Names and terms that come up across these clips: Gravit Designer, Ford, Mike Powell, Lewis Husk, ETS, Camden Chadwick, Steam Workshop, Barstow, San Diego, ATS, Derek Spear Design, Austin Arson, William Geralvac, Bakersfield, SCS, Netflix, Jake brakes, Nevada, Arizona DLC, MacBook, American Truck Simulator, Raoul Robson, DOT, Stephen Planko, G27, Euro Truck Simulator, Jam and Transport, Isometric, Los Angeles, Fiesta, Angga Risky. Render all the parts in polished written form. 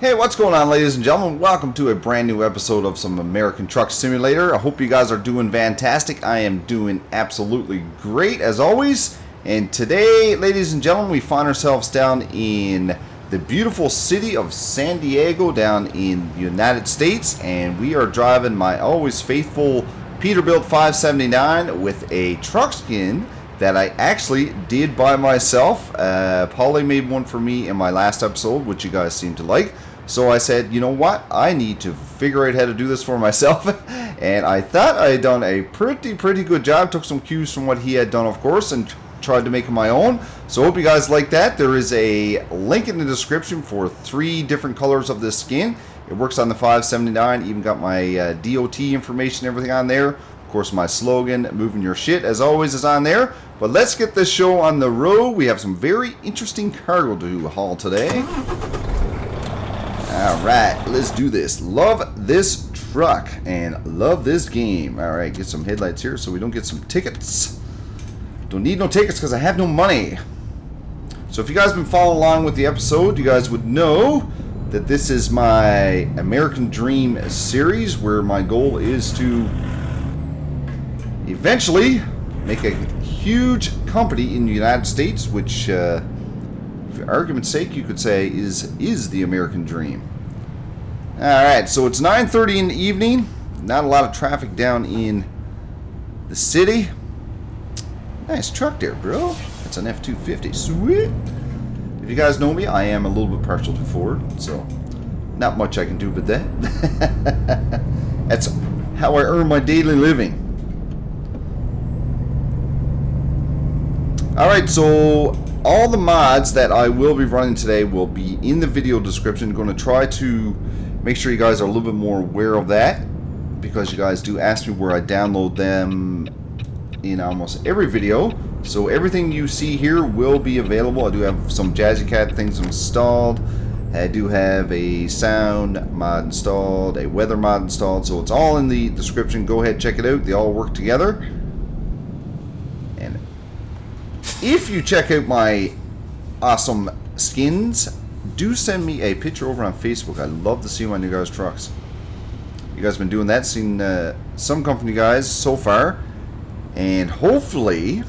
Hey, what's going on, ladies and gentlemen? Welcome to a brand new episode of some American Truck Simulator. I hope you guys are doing fantastic. I am doing absolutely great as always. And today, ladies and gentlemen, we find ourselves down in the beautiful city of San Diego down in the United States. And we are driving my always faithful Peterbilt 579 with a truck skin that I actually did by myself. Pauly made one for me in my last episode, which you guys seem to like. So I said, you know what? I need to figure out how to do this for myself. And I thought I had done a pretty good job. Took some cues from what he had done, of course, and tried to make it my own. So I hope you guys like that. There is a link in the description for 3 different colors of this skin. It works on the 579. Even got my DOT information, everything on there. Of course, my slogan, moving your shit, as always, is on there. But let's get this show on the road. We have some very interesting cargo to haul today. All right, let's do this. Love this truck and love this game. All right, get some headlights here so we don't get some tickets. Don't need no tickets because I have no money. So if you guys have been following along with the episode, you guys would know that this is my American Dream series where my goal is to eventually make a huge company in the United States, which for argument's sake, you could say is the American Dream. Alright, so it's 9:30 in the evening. Not a lot of traffic down in the city. Nice truck there, bro. That's an F-250. Sweet. If you guys know me, I am a little bit partial to Ford, so not much I can do with that. That's how I earn my daily living. Alright, so all the mods that I will be running today will be in the video description. I'm going to try to make sure you guys are a little bit more aware of that, because you guys do ask me where I download them in almost every video. So everything you see here will be available. I do have some Jazzy Cat things installed. I do have a sound mod installed, a weather mod installed. So it's all in the description. Go ahead, check it out. They all work together. If you check out my awesome skins, do send me a picture over on Facebook. I love to see my new guys' trucks. You guys have been doing that, seen some company guys so far. And hopefully,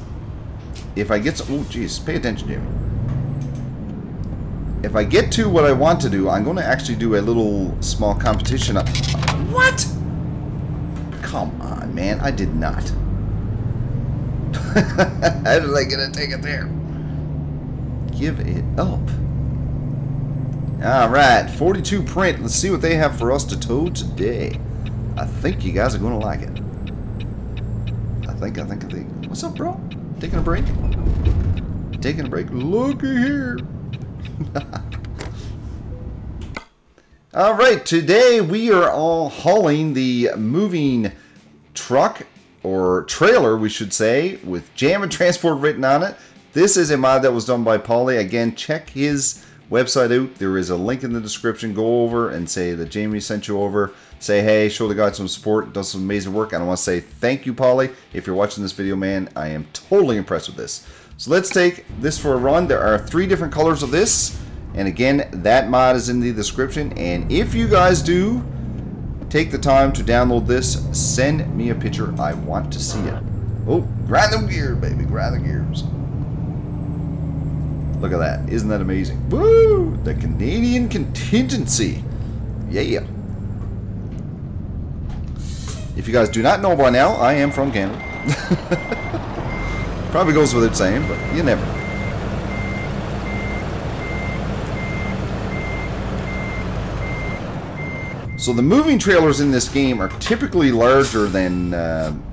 if I get some... Oh, jeez, pay attention, Jamie. If I get to what I want to do, I'm going to actually do a little small competition. What? Come on, man. I did not. How did I get a ticket there? Give it up. Alright, 42 print. Let's see what they have for us to tow today. I think you guys are going to like it. I think. What's up, bro? Taking a break? Taking a break? Looky here. Alright, today we are all hauling the moving truck, or trailer, we should say, with Jam and Transport written on it. This is a mod that was done by Pauly. Again, check his website out. There is a link in the description. Go over and say that Jamie sent you over. Say, hey, show the guy some support. Does some amazing work. And I want to say thank you, Pauly. If you're watching this video, man, I am totally impressed with this. So let's take this for a run. There are 3 different colors of this. And again, that mod is in the description. And if you guys do take the time to download this, send me a picture. I want to see it. Oh, grind them gears, baby. Grind the gears. Look at that. Isn't that amazing? Woo! The Canadian contingency. Yeah. If you guys do not know by now, I am from Canada. Probably goes without saying, but you never know. So the moving trailers in this game are typically larger than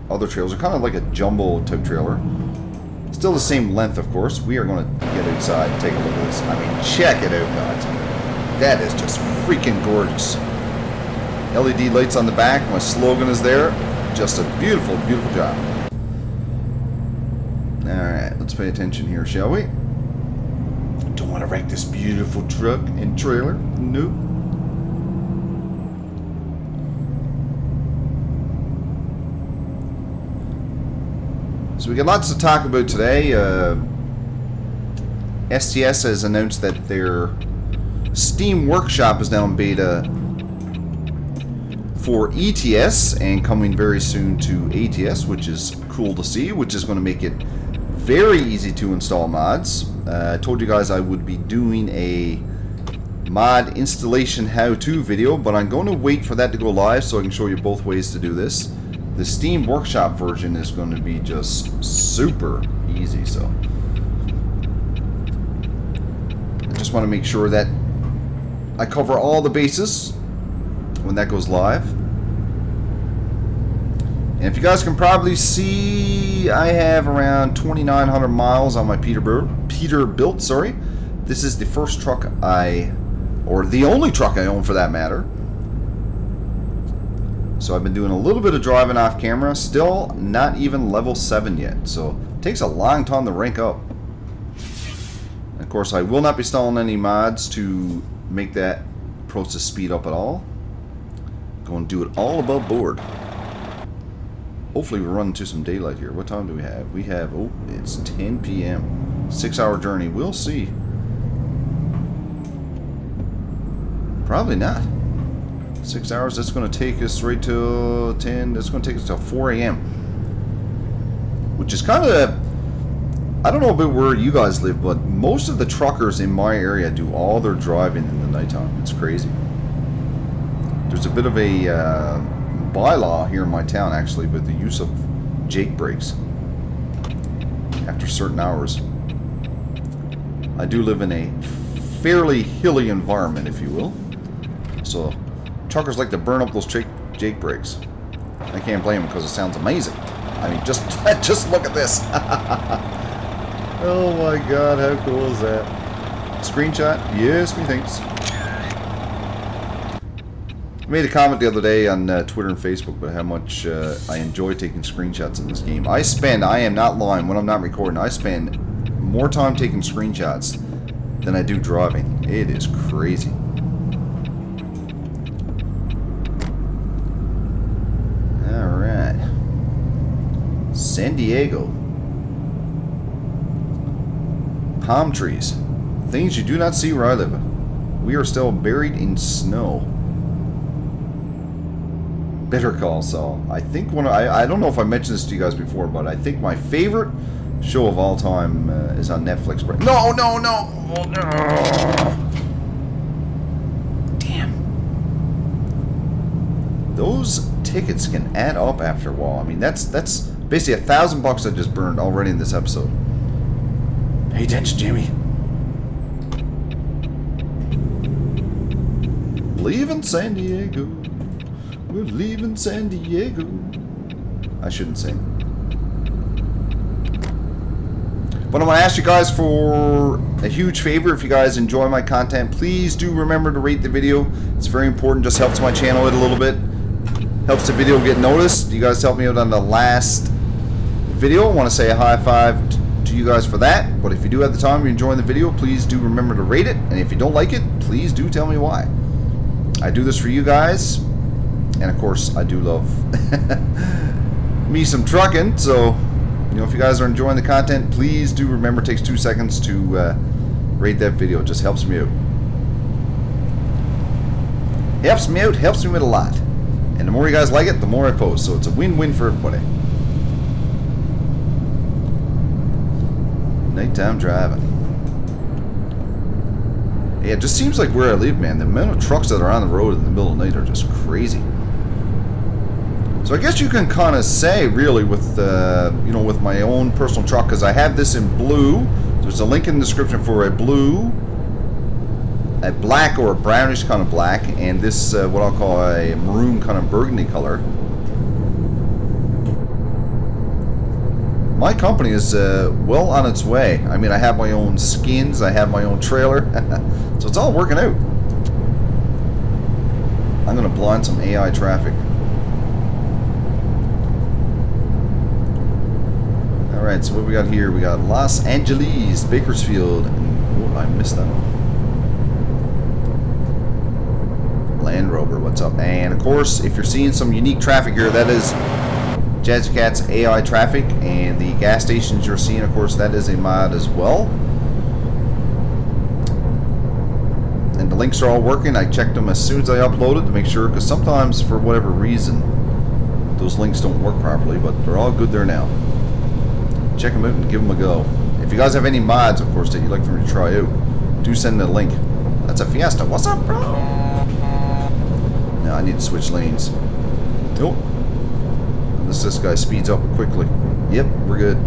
other trailers. They're kind of like a jumbo type trailer. Still the same length, of course. We are going to get outside and take a look at this. I mean, check it out, guys. That is just freaking gorgeous. LED lights on the back. My slogan is there. Just a beautiful, beautiful job. Alright, let's pay attention here, shall we? Don't want to wreck this beautiful truck and trailer. Nope. So we got lots to talk about today. SCS has announced that their Steam Workshop is now in beta for ETS and coming very soon to ATS, which is cool to see, which is going to make it very easy to install mods. I told you guys I would be doing a mod installation how-to video, but I'm going to wait for that to go live so I can show you both ways to do this. The Steam Workshop version is going to be just super easy, so I just want to make sure that I cover all the bases when that goes live. And if you guys can probably see, I have around 2,900 miles on my Peterbilt, sorry. This is the first truck or the only truck I own for that matter. So I've been doing a little bit of driving off camera, still not even level 7 yet. So it takes a long time to rank up. And of course I will not be installing any mods to make that process speed up at all. Going to do it all above board. Hopefully we're running to some daylight here. What time do we have? We have, oh, it's 10 p.m. 6-hour journey. We'll see. Probably not. 6 hours, that's going to take us right till 10. That's going to take us till 4 a.m. Which is kind of, I don't know about where you guys live, but most of the truckers in my area do all their driving in the nighttime. It's crazy. There's a bit of a bylaw here in my town, actually, with the use of Jake brakes after certain hours. I do live in a fairly hilly environment, if you will. So truckers like to burn up those Jake brakes. I can't blame them because it sounds amazing. I mean, just look at this. Oh my God, how cool is that? Screenshot? Yes, methinks. I made a comment the other day on Twitter and Facebook about how much I enjoy taking screenshots in this game. I am not lying, when I'm not recording, I spend more time taking screenshots than I do driving. It is crazy. Alright. San Diego. Palm trees. Things you do not see where I live. We are still buried in snow. Better Call Saul. I think I don't know if I mentioned this to you guys before, but I think my favorite show of all time is on Netflix. No! Damn. Those tickets can add up after a while. I mean, that's basically $1,000 I just burned already in this episode. Pay attention, Jimmy. Leaving San Diego. We're leaving San Diego. I shouldn't sing. But I want to ask you guys for a huge favor. If you guys enjoy my content, please do remember to rate the video. It's very important. Just helps my channel out a little bit. Helps the video get noticed. You guys helped me out on the last video. I want to say a high five to you guys for that. But if you do have the time, you're enjoying the video, please do remember to rate it. And if you don't like it, please do tell me why. I do this for you guys. And of course, I do love me some trucking. So, you know, if you guys are enjoying the content, please do remember it takes 2 seconds to rate that video. It just helps me out. Helps me out, helps me out a lot. And the more you guys like it, the more I post. So it's a win-win for everybody. Nighttime driving. Yeah, it just seems like where I live, man. The amount of trucks that are on the road in the middle of the night are just crazy. So I guess you can kind of say, really, with you know, with my own personal truck, because I have this in blue. There's a link in the description for a blue, a black or a brownish kind of black, and this what I'll call a maroon kind of burgundy color. My company is well on its way. I mean, I have my own skins, I have my own trailer, so it's all working out. I'm gonna blind some AI traffic. Alright, so what we got here? We got Los Angeles, Bakersfield, and, oh, I missed that one. Land Rover, what's up? And of course, if you're seeing some unique traffic here, that is Jazzy Cat's AI traffic, and the gas stations you're seeing, of course, that is a mod as well. and the links are all working. I checked them as soon as I uploaded to make sure, because sometimes for whatever reason those links don't work properly, but they're all good there now. Check them out and give them a go. If you guys have any mods, of course, that you'd like for me to try out, do send the link. That's a Fiesta. What's up, bro? Now I need to switch lanes. Oh, unless this guy speeds up quickly. Yep, we're good.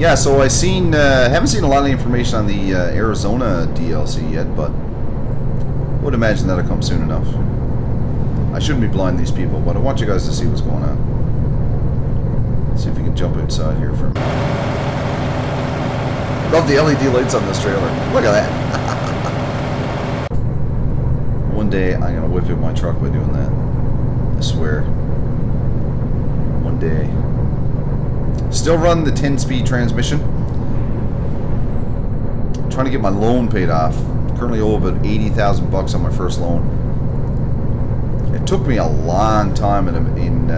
Yeah, so I seen, haven't seen a lot of information on the Arizona DLC yet, but I would imagine that'll come soon enough. I shouldn't be blind to these people, but I want you guys to see what's going on. Let's see if we can jump outside here for a minute. Love the LED lights on this trailer. Look at that. One day I'm gonna whip out my truck by doing that. I swear. One day. Still run the 10-speed transmission. I'm trying to get my loan paid off. Currently owe about $80,000 on my first loan. It took me a long time in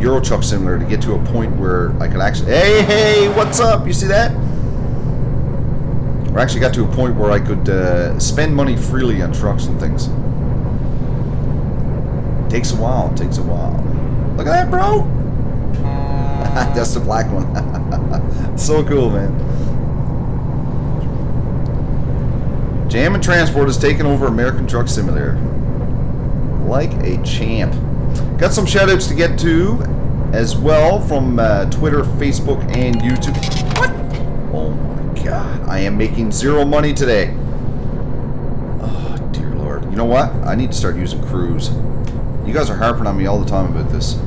Euro Truck Simulator to get to a point where I could actually... Hey, what's up? You see that? Or actually got to a point where I could spend money freely on trucks and things. Takes a while. Takes a while. Look at that, bro. That's the black one. So cool, man. Jam and Transport has taken over American Truck Simulator. Like a champ. Got some shoutouts to get to as well from Twitter, Facebook, and YouTube. What? Oh my god. I am making zero money today. Oh, dear Lord. You know what? I need to start using Cruise. You guys are harping on me all the time about this.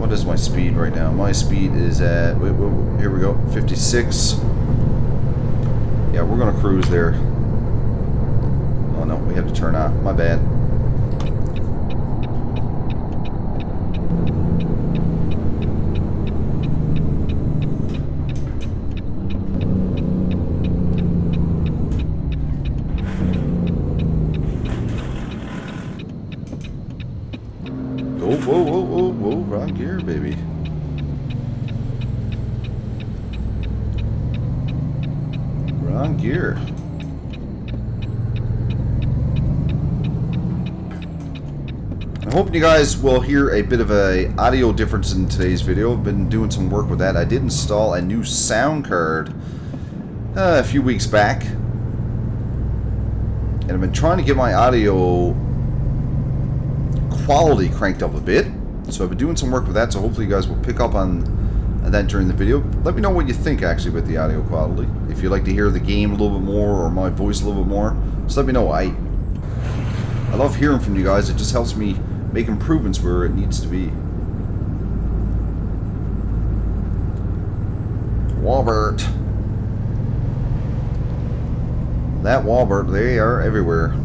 What is my speed right now? My speed is at... Wait, here we go. 56. Yeah, we're going to cruise there. Oh no, we have to turn off. My bad. Oh, whoa, whoa, whoa, whoa, wrong gear, baby. Wrong gear. Hoping you guys will hear a bit of a audio difference in today's video. I've been doing some work with that. I did install a new sound card a few weeks back, and I've been trying to get my audio quality cranked up a bit. So I've been doing some work with that, so hopefully you guys will pick up on that during the video. Let me know what you think actually about the audio quality. If you'd like to hear the game a little bit more or my voice a little bit more, just let me know. I love hearing from you guys. It just helps me make improvements where it needs to be. Walbert. That Walbert, they are everywhere.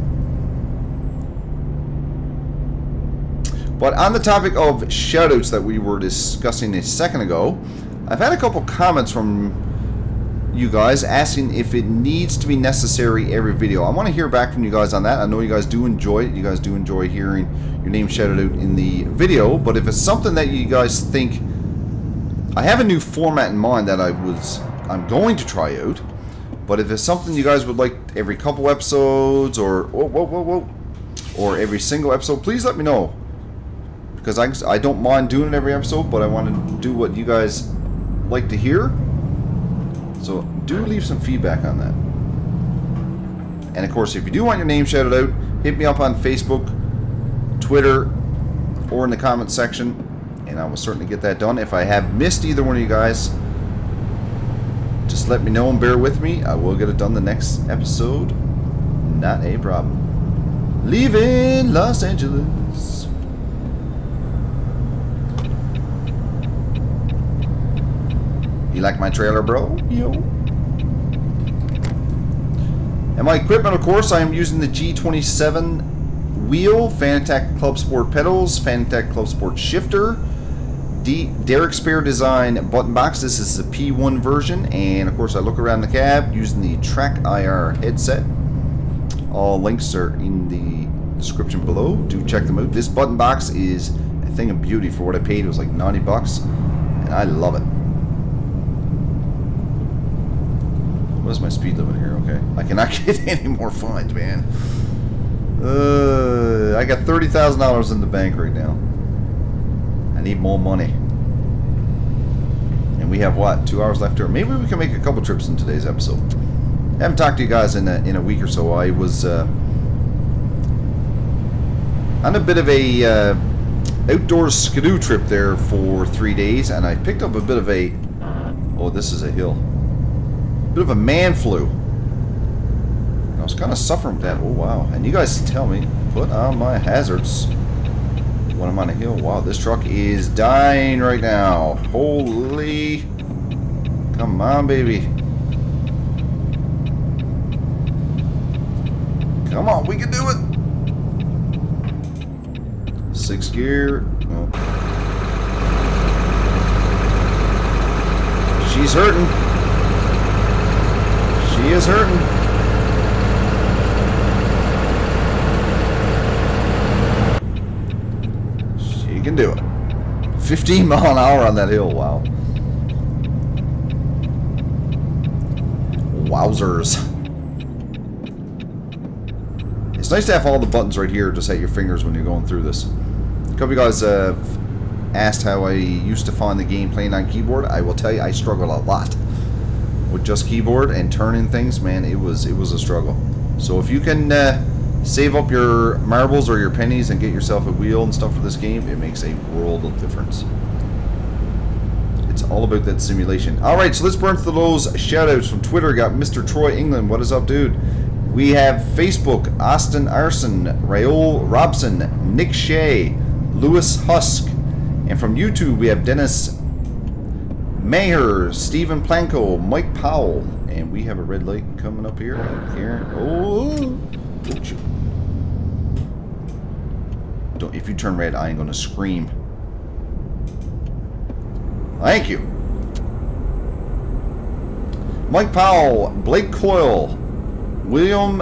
But on the topic of shoutouts that we were discussing a second ago, I've had a couple comments from you guys asking if it needs to be necessary every video. I want to hear back from you guys on that. I know you guys do enjoy it. You guys do enjoy hearing your name shouted out in the video, but if it's something that you guys think... I have a new format in mind that I'm going to try out, but if it's something you guys would like every couple episodes or or every single episode, please let me know, because I don't mind doing it every episode, but I want to do what you guys like to hear. So do leave some feedback on that. And of course, if you do want your name shouted out, hit me up on Facebook, Twitter, or in the comment section, and I will certainly get that done. If I have missed either one of you guys, just let me know and bear with me. I will get it done the next episode. Not a problem. Leaving Los Angeles. You like my trailer, bro? Yo. And my equipment, of course, I am using the G27 wheel, Fanatec Club Sport pedals, Fanatec Club Sport shifter, Derek Spear Design button box. This is the P1 version, and of course I look around the cab using the Track IR headset. All links are in the description below. Do check them out. This button box is a thing of beauty for what I paid. It was like $90, and I love it. What is my speed limit here? Okay. I cannot get any more fines, man. I got $30,000 in the bank right now. I need more money. And we have, what, 2 hours left here? Maybe we can make a couple trips in today's episode. I haven't talked to you guys in a week or so. I was on a bit of a outdoor skidoo trip there for 3 days, and I picked up a bit of a... Oh, this is a hill. Bit of a man flu. I was kind of suffering with that. Oh, wow. And you guys tell me, put on my hazards when I'm on a hill. Wow, this truck is dying right now. Holy. Come on, baby. Come on, we can do it. Sixth gear. Oh. She's hurting. She is hurting. She can do it. 15 mile an hour on that hill. Wow. Wowzers. It's nice to have all the buttons right here just at your fingers when you're going through this. A couple of you guys asked how I used to find the game playing on keyboard. I will tell you, I struggled a lot with just keyboard and turning things. Man, it was a struggle. So if you can save up your marbles or your pennies and get yourself a wheel and stuff for this game, it makes a world of difference. It's all about that simulation. Alright, so let's burn through those shoutouts from Twitter. Got Mr. Troy England. What is up, dude? We have Facebook, Austin Arson, Raoul Robson, Nick Shea, Lewis Husk. And from YouTube, we have Dennis Mayer, Stephen Planko, Mike Powell. And we have a red light coming up here. Oh. Don't, if you turn red, I ain't going to scream. Thank you. Mike Powell, Blake Coyle, William,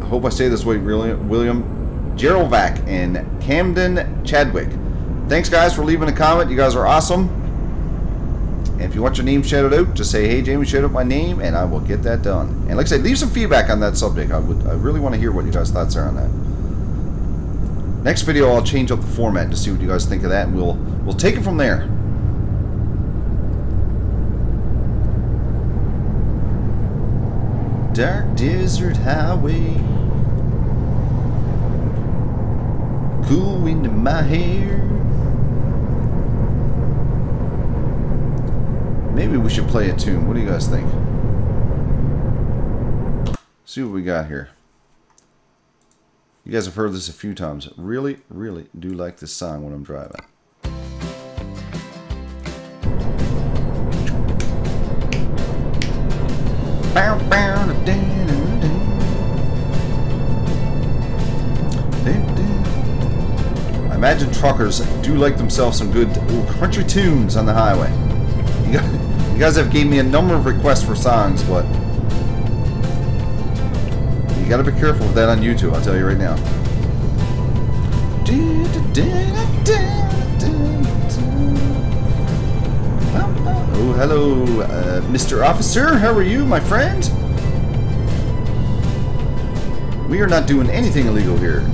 I hope I say this way, William Geralvac, and Camden Chadwick. Thanks, guys, for leaving a comment. You guys are awesome. And if you want your name shouted out, just say, hey, Jamie, shout out my name, and I will get that done. And like I said, leave some feedback on that subject. I really want to hear what you guys' thoughts are on that. Next video, I'll change up the format to see what you guys think of that, and we'll take it from there. Dark Desert Highway. Cool wind in my hair. Maybe we should play a tune. What do you guys think? See what we got here. You guys have heard this a few times. Really, really do like this song when I'm driving. I imagine truckers do like themselves some good country tunes on the highway. You guys have gave me a number of requests for songs, but you gotta be careful with that on YouTube, I'll tell you right now. Oh, hello, Mr. Officer, how are you, my friend? We are not doing anything illegal here.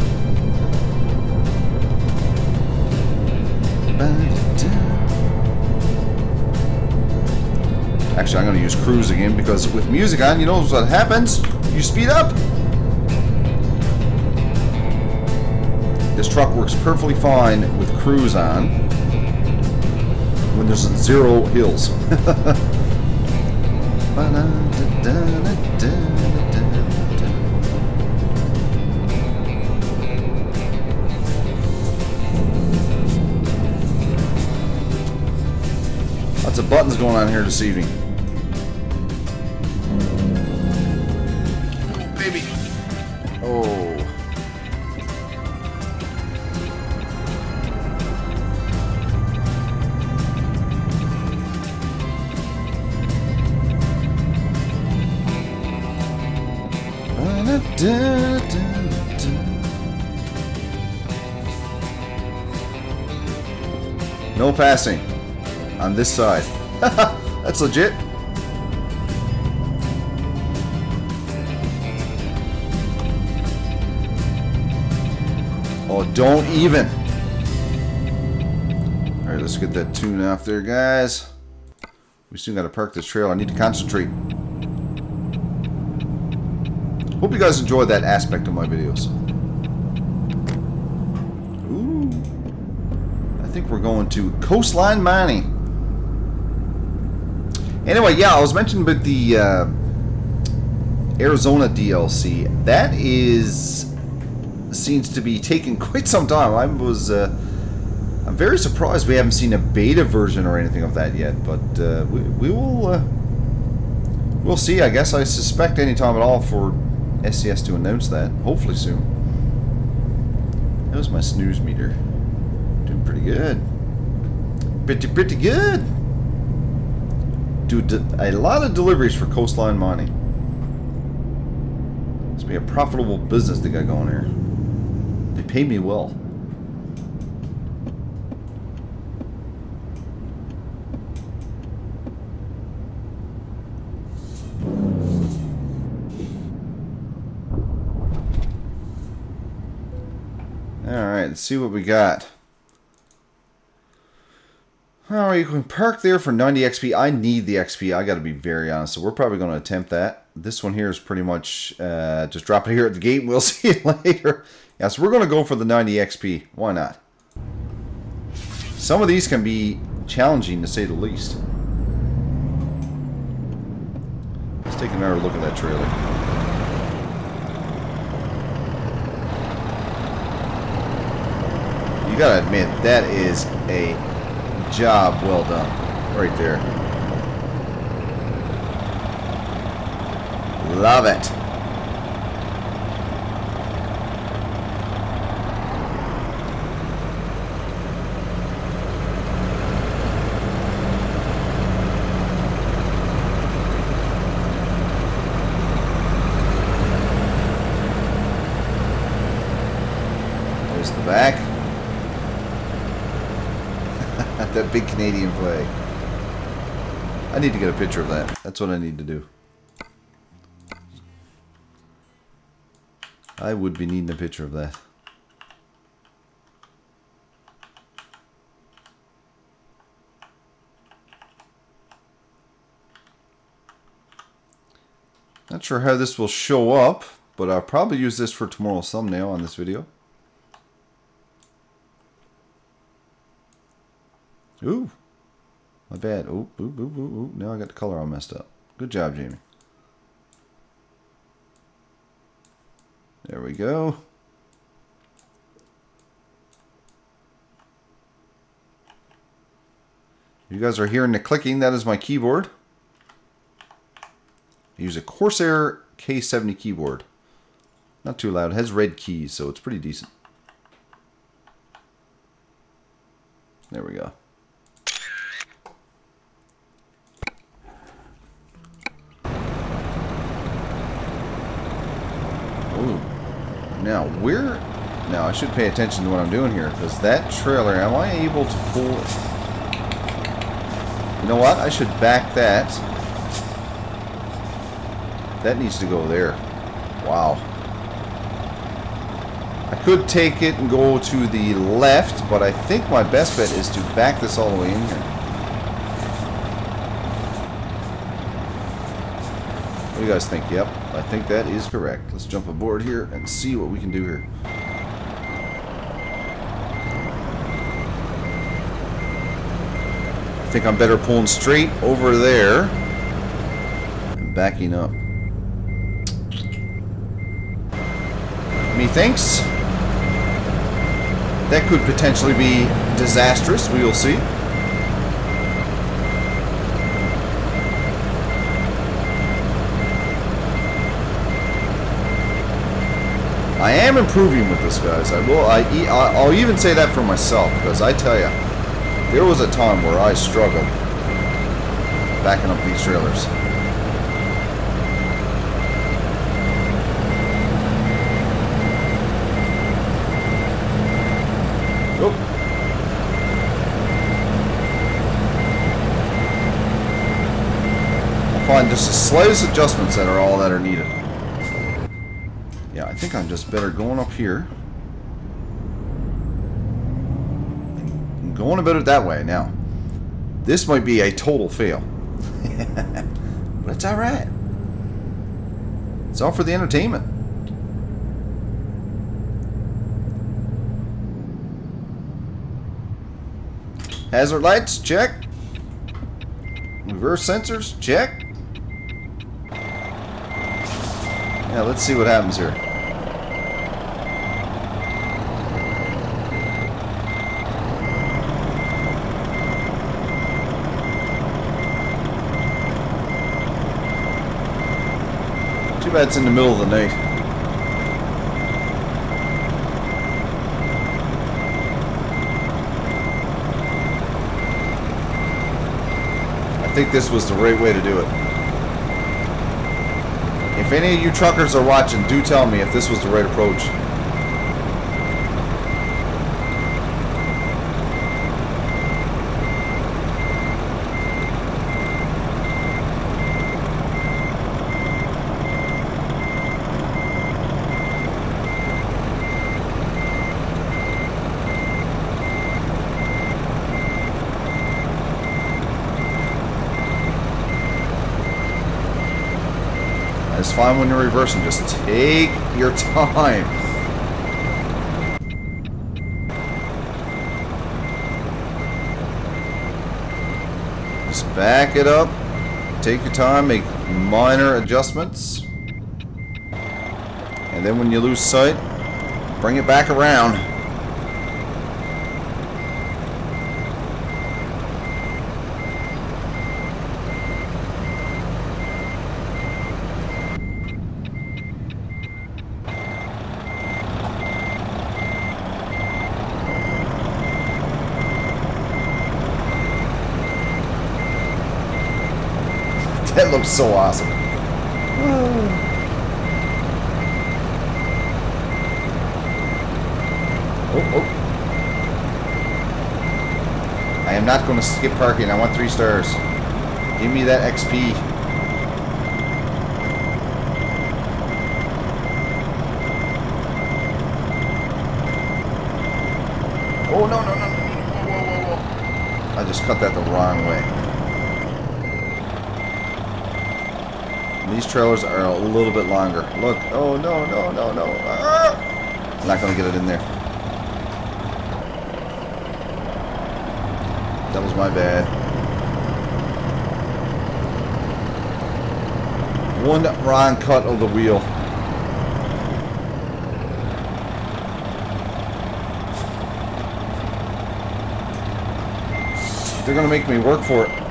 Actually, I'm going to use cruise again because with music on, you know what happens. You speed up. This truck works perfectly fine with cruise on when there's zero hills. Lots of buttons going on here this evening. No passing on this side. That's legit. Oh, don't even. All right, let's get that tune off there, guys. We soon got to park this trail. I need to concentrate. Hope you guys enjoyed that aspect of my videos. Ooh. I think we're going to Coastline Mining. Anyway, yeah, I was mentioning about the Arizona DLC. That seems to be taking quite some time. I'm very surprised we haven't seen a beta version or anything of that yet, but we will we'll see. I guess I suspect any time at all for SCS to announce that. Hopefully soon. That was my snooze meter. Doing pretty good. Pretty good. Do a lot of deliveries for Coastline Mining. Must be a profitable business they got going here. They pay me well. Alright, let's see what we got. Alright, you can park there for 90 XP. I need the XP, I gotta be very honest, so we're probably gonna attempt that. This one here is pretty much just drop it here at the gate and we'll see it later. Yeah, so we're gonna go for the 90 XP. Why not? Some of these can be challenging to say the least. Let's take another look at that trailer. You gotta admit, that is a job well done, right there. Love it. There's the back. That big Canadian flag. I need to get a picture of that. That's what I need to do. I would be needing a picture of that. Not sure how this will show up, but I'll probably use this for tomorrow's thumbnail on this video. Ooh, my bad. Ooh, ooh, ooh, ooh, ooh. Now I got the color all messed up. Good job, Jamie. There we go. You guys are hearing the clicking. That is my keyboard. I use a Corsair K70 keyboard. Not too loud. It has red keys, so it's pretty decent. There we go. Now, where... Now, I should pay attention to what I'm doing here, because that trailer, am I able to pull it? You know what? I should back that. That needs to go there. Wow. I could take it and go to the left, but I think my best bet is to back this all the way in here. What do you guys think? Yep, I think that is correct. Let's jump aboard here and see what we can do here. I think I'm better pulling straight over there and backing up. Methinks. That could potentially be disastrous. We will see. I am improving with this, guys. I'll even say that for myself, because I tell you, there was a time where I struggled backing up these trailers. Oh. I'll find just the slightest adjustments that are all that are needed. Yeah, I think I'm just better going up here. going about it that way now. This might be a total fail. But it's alright. It's all for the entertainment. Hazard lights, check. Reverse sensors, check. Yeah, let's see what happens here. Too bad it's in the middle of the night. I think this was the right way to do it. If any of you truckers are watching, do tell me if this was the right approach. Fine when you're reversing, just take your time. Just back it up, take your time, make minor adjustments, and then when you lose sight, bring it back around. That looks so awesome. Oh. I am not going to skip parking. I want 3 stars. Give me that XP. Oh, no, no, no. Whoa. I just cut that the wrong way. These trailers are a little bit longer. Look. Oh, no, no, no, no. Ah! I'm not going to get it in there. That was my bad. One wrong cut of the wheel. They're going to make me work for it.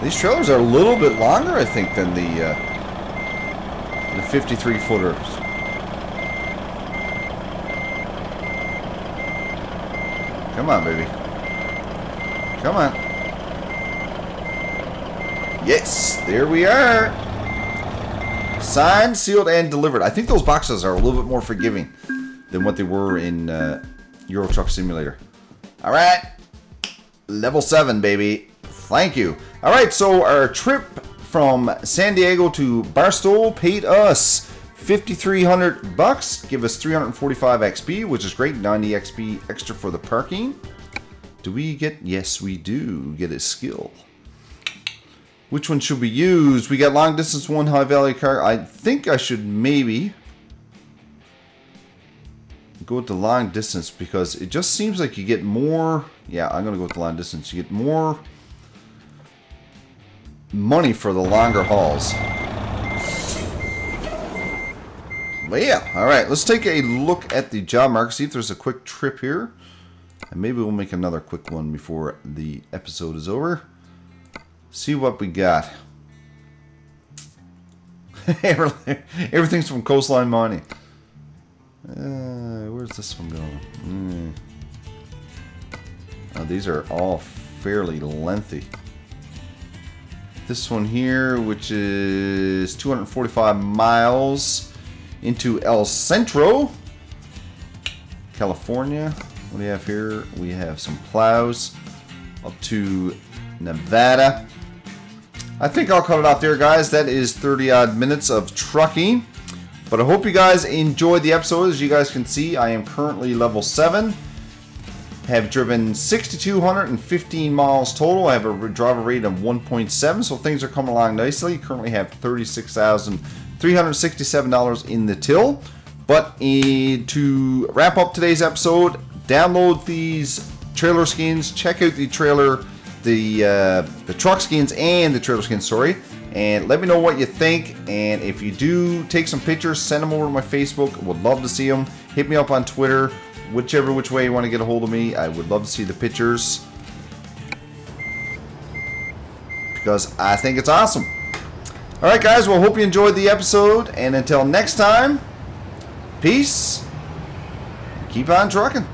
These trailers are a little bit longer, I think, than the 53 footers. Come on, baby. Come on. Yes, there we are. Signed, sealed, and delivered. I think those boxes are a little bit more forgiving than what they were in Euro Truck Simulator. All right. Level 7, baby. Thank you. All right, so our trip from San Diego to Barstow paid us $5,300. Give us 345 XP, which is great. 90 XP extra for the parking. Do we get? Yes, we do get a skill. Which one should we use? We got long distance one, high value car. I think I should maybe go with the long distance because it just seems like you get more. Yeah, I'm gonna go with the long distance. You get more money for the longer hauls. But yeah, alright, let's take a look at the job market, see if there's a quick trip here. And maybe we'll make another quick one before the episode is over. See what we got. Everything's from Coastline Mining. Where's this one going? Oh, these are all fairly lengthy. This one here, which is 245 miles into El Centro, California. What do we have here? We have some plows. up to Nevada. I think I'll cut it off there, guys. That is 30-odd minutes of trucking. But I hope you guys enjoyed the episode. As you guys can see, I am currently level 7. Have driven 6,215 miles total. I have a driver rating of 1.7, so things are coming along nicely. Currently have $36,367 in the till. But to wrap up today's episode, download these trailer skins. Check out the trailer, the truck skins and the trailer skins, sorry. And let me know what you think. And if you do, take some pictures, send them over to my Facebook. I would love to see them. Hit me up on Twitter, which way you want to get a hold of me. I would love to see the pictures, because I think it's awesome. Alright guys, well, hope you enjoyed the episode. And until next time, peace. Keep on trucking.